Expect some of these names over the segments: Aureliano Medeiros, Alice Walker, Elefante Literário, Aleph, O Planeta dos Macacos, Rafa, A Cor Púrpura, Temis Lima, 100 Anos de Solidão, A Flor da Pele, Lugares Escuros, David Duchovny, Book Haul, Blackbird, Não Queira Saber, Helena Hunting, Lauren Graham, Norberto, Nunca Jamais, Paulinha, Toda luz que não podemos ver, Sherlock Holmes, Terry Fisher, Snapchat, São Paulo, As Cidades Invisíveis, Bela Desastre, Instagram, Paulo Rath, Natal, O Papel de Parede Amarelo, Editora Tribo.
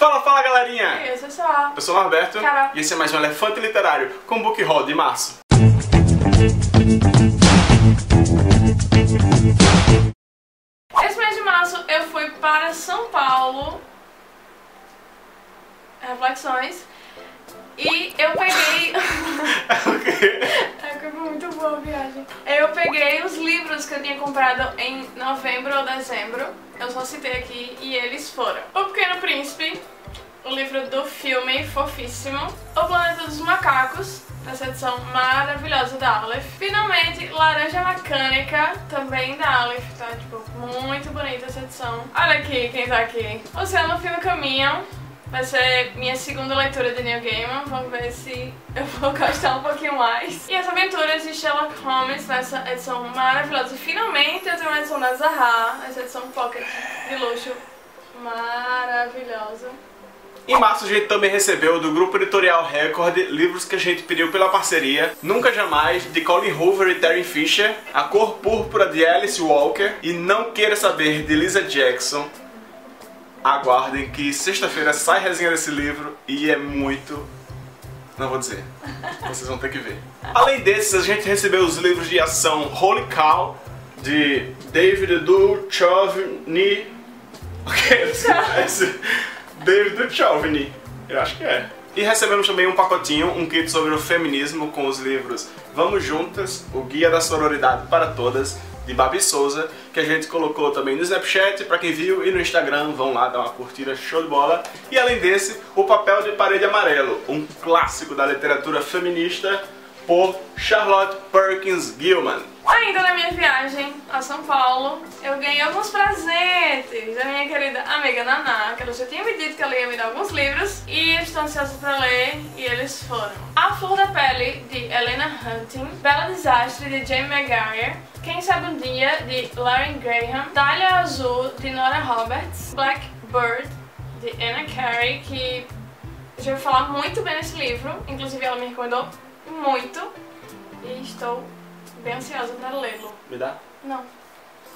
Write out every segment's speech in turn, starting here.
Fala, galerinha! Eu sou a Saraiva. Eu sou o Norberto. Caramba. E esse é mais um Elefante Literário com Book Haul de março. Esse mês de março eu fui para São Paulo. Reflexões. E eu peguei... Foi muito boa a viagem. Eu peguei os livros que eu tinha comprado em novembro ou dezembro. Eu só citei aqui e eles foram: O Pequeno Príncipe, o livro do filme fofíssimo. O Planeta dos Macacos, essa edição maravilhosa da Aleph. Finalmente, Laranja Mecânica, também da Aleph, tá? Tipo, muito bonita essa edição. Olha aqui quem tá aqui. O Céu no Fim do Caminho. Vai ser minha segunda leitura de Neil Gaiman, vamos ver se eu vou gostar um pouquinho mais. E as aventuras de Sherlock Holmes nessa edição maravilhosa. Finalmente eu tenho uma edição da Zaha, essa edição pocket de luxo maravilhosa. Em março a gente também recebeu do Grupo Editorial Record livros que a gente pediu pela parceria: Nunca Jamais, de Colin Hoover e Terry Fisher, A Cor Púrpura, de Alice Walker e Não Queira Saber, de Lisa Jackson. Aguardem que sexta-feira sai resenha desse livro e é muito... não vou dizer, vocês vão ter que ver. Além desses, a gente recebeu os livros de ação Holy Cow, de David Duchovny. Ok, você conhece? David Duchovny, eu acho que é. E recebemos também um pacotinho, um kit sobre o feminismo com os livros Vamos Juntas, O Guia da Sororidade para Todas, de Babi Souza, que a gente colocou também no Snapchat, pra quem viu, e no Instagram, vão lá dar uma curtida, show de bola. E além desse, O Papel de Parede Amarelo, um clássico da literatura feminista, por Charlotte Perkins Gilman. Ainda na minha viagem a São Paulo, eu ganhei alguns presentes da minha querida amiga Naná, que ela já tinha me dito que ela ia me dar alguns livros, e eu estou ansiosa pra ler, e eles foram: A Flor da Pele, de Helena Hunting, Bela Desastre, de Jane McGuire, Quem Sabe um Dia, de Lauren Graham, Dália Azul, de Nora Roberts, Blackbird, de Anna Carey, que eu já vou falar muito bem nesse livro, inclusive ela me recomendou muito, e estou bem ansiosa para lê-lo. Me dá? Não.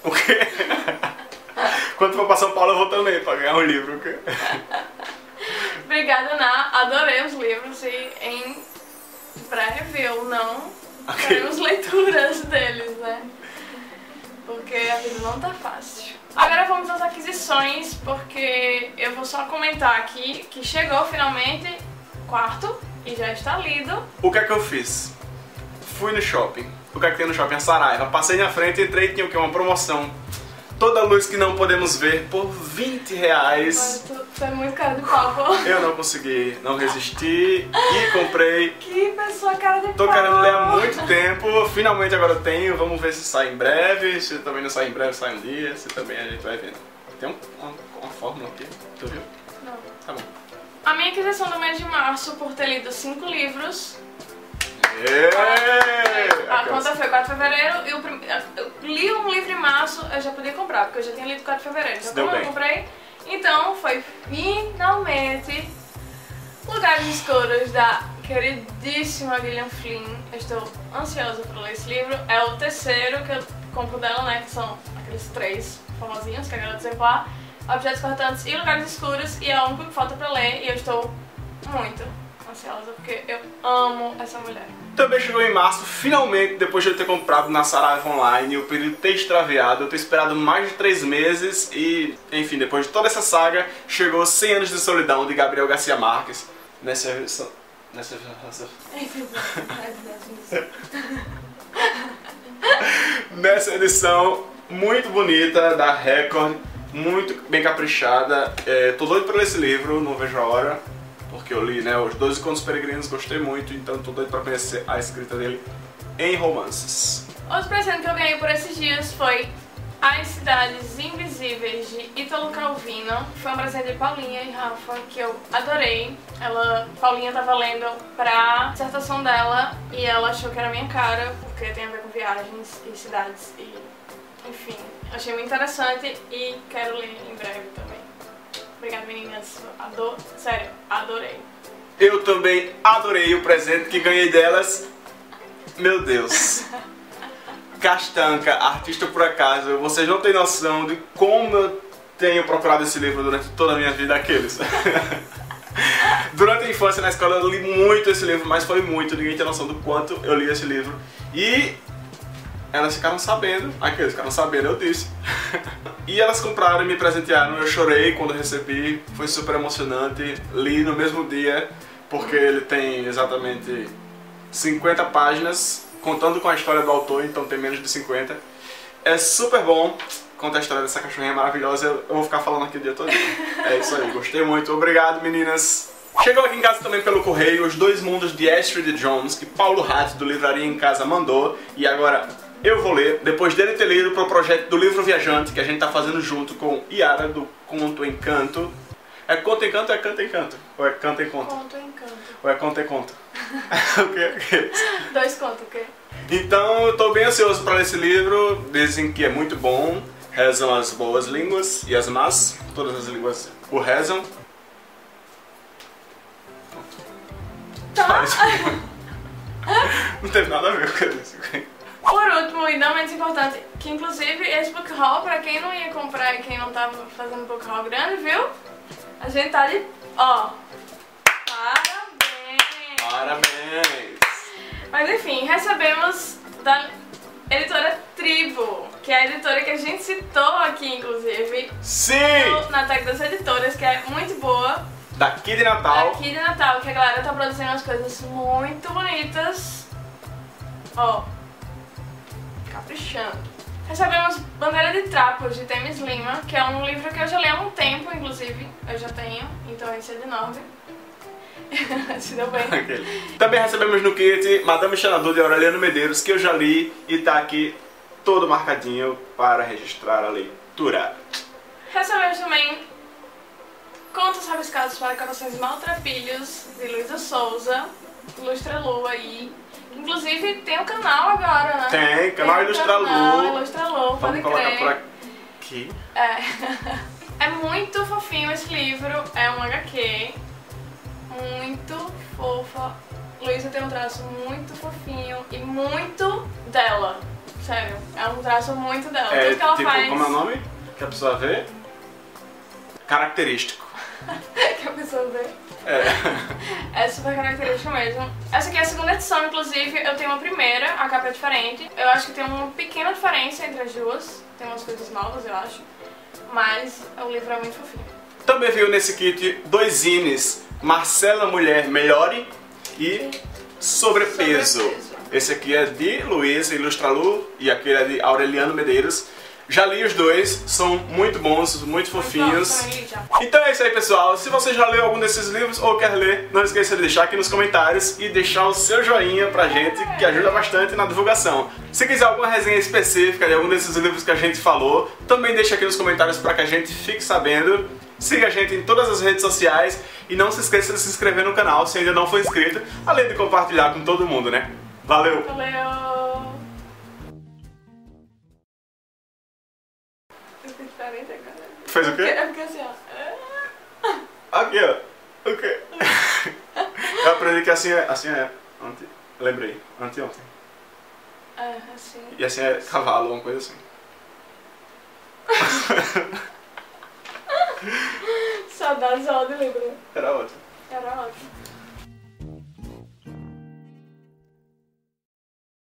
O quê? Quando for pra São Paulo eu vou também pra ganhar um livro, o quê? Obrigada, Ná. Adorei os livros e em pré-review, não teremos leituras deles, né? Porque a vida não tá fácil. Agora vamos às aquisições, porque eu vou só comentar aqui que chegou finalmente quarto e já está lido. O que é que eu fiz? Fui no shopping. O que é que tem no shopping? A Saraiva. Passei na frente, entrei e tinha o que? Uma promoção. Toda luz que não podemos ver por 20 reais. Você é muito cara de pau, pô. Eu não consegui, não resisti e comprei. Que pessoa cara de pau. Tô querendo ler há muito tempo, finalmente agora eu tenho. Vamos ver se sai em breve, se também não sai em breve, sai um dia, se também a gente vai vendo. Tem uma fórmula aqui, tu viu? Não. Tá bom. A minha aquisição do mês de março, por ter lido 5 livros... A conta foi 4 de fevereiro e eu li um livro em março, eu já podia comprar, porque eu já tinha lido 4 de fevereiro, então como eu comprei, então foi finalmente Lugares Escuros, da queridíssima Gillian Flynn. Eu estou ansiosa para ler esse livro, é o terceiro que eu compro dela, né, que são aqueles 3 famosinhos que a galera exemplar, Objetos Cortantes e Lugares Escuros, e é o único que falta para ler e eu estou muito ansiosa, porque eu amo essa mulher. Também chegou em março, finalmente, depois de eu ter comprado na Saraiva Online, o período ter extraviado, eu ter esperado mais de 3 meses e, enfim, depois de toda essa saga, chegou 100 Anos de Solidão, de Gabriel Garcia Marques. Nessa edição muito bonita da Record, muito bem caprichada. Tô doido pra ler esse livro, não vejo a hora, porque eu li, né, os 12 Contos Peregrinos, gostei muito, então tô doido pra conhecer a escrita dele em romances. Outro presente que eu ganhei por esses dias foi As Cidades Invisíveis, de Ítalo Calvino. Foi um presente de Paulinha e Rafa, que eu adorei. Paulinha tava lendo pra dissertação dela e ela achou que era minha cara, porque tem a ver com viagens e cidades e... enfim, achei muito interessante e quero ler em breve também. Obrigada, meninas. Sério, adorei. Eu também adorei o presente que ganhei delas. Meu Deus. Castanca, artista por acaso, vocês não têm noção de como eu tenho procurado esse livro durante toda a minha vida, aqueles. Durante a infância, na escola, eu li muito esse livro, mas foi muito, ninguém tem noção do quanto eu li esse livro. E elas ficaram sabendo, aqueles ficaram sabendo, eu disse. E elas compraram e me presentearam, eu chorei quando eu recebi, foi super emocionante. Li no mesmo dia, porque ele tem exatamente 50 páginas, contando com a história do autor, então tem menos de 50. É super bom, conta a história dessa cachorrinha maravilhosa, eu vou ficar falando aqui o dia todo. É isso aí, gostei muito, obrigado meninas. Chegou aqui em casa também pelo correio Os Dois Mundos de Astrid Jones, que Paulo Rath do Livraria em Casa mandou, e agora eu vou ler, depois dele ter lido, para o projeto do Livro Viajante, que a gente tá fazendo junto com Yara do Conto em Canto. É Conto em Canto ou é Canto em Canto? Ou é Canto em Conto? Conto em Canto. Ou é Conto em Conto? Okay. Dois contos, o quê? Então eu tô bem ansioso para ler esse livro, dizem que é muito bom, rezam as boas línguas e as más, todas as línguas o rezam. Tá. Não teve nada a ver com isso. Por último, e não menos importante, que inclusive esse book haul, pra quem não ia comprar e quem não tava fazendo book haul grande, viu? A gente tá ali, ó. Parabéns! Parabéns! Mas enfim, recebemos da editora Tribo, que é a editora que a gente citou aqui, inclusive. Sim! Na tag das editoras, que é muito boa. Daqui de Natal. Daqui de Natal, que a galera tá produzindo umas coisas muito bonitas. Ó, caprichando. Recebemos Bandeira de Trapos, de Temis Lima, que é um livro que eu já li há um tempo, inclusive. Eu já tenho, então esse é de 9. Se deu bem. Okay. Também recebemos no kit Madame Xanadu, de Aureliano Medeiros, que eu já li e tá aqui todo marcadinho para registrar a leitura. Recebemos também Contos Rabiscados para Corações Maltrapilhos, de Luísa Souza, Ilustra Lu aí. Inclusive tem um canal agora, né? Tem, canal Ilustra Lu. Pode crer. Por aqui. É. É muito fofinho esse livro, é um HQ, muito fofa. Luísa tem um traço muito fofinho e muito dela, sério, é um traço muito dela. É, tudo que ela tipo, faz... como é o nome? Que a pessoa vê? Característico. Que a pessoa vê. É super característico mesmo. Essa aqui é a segunda edição, inclusive. Eu tenho uma primeira, a capa é diferente. Eu acho que tem uma pequena diferença entre as duas. Tem umas coisas novas, eu acho. Mas o livro é muito fofinho. Também veio nesse kit dois zines: Marcela Mulher Melhore e Sobrepeso. Esse aqui é de Luísa Ilustralu e aquele é de Aureliano Medeiros. Já li os dois, são muito bons, muito fofinhos. Então é isso aí, pessoal. Se você já leu algum desses livros ou quer ler, não esqueça de deixar aqui nos comentários e deixar o seu joinha pra gente, que ajuda bastante na divulgação. Se quiser alguma resenha específica de algum desses livros que a gente falou, também deixa aqui nos comentários pra que a gente fique sabendo. Siga a gente em todas as redes sociais e não se esqueça de se inscrever no canal se ainda não for inscrito, além de compartilhar com todo mundo, né? Valeu! Valeu! Fez o quê? É porque assim, ó. Aqui, ó. O quê? Eu aprendi que assim é anti... Lembrei. Anteontem. É, assim. E assim é cavalo, alguma coisa assim. Saudades, ó, de lembrar. Era ótimo. Era ótimo.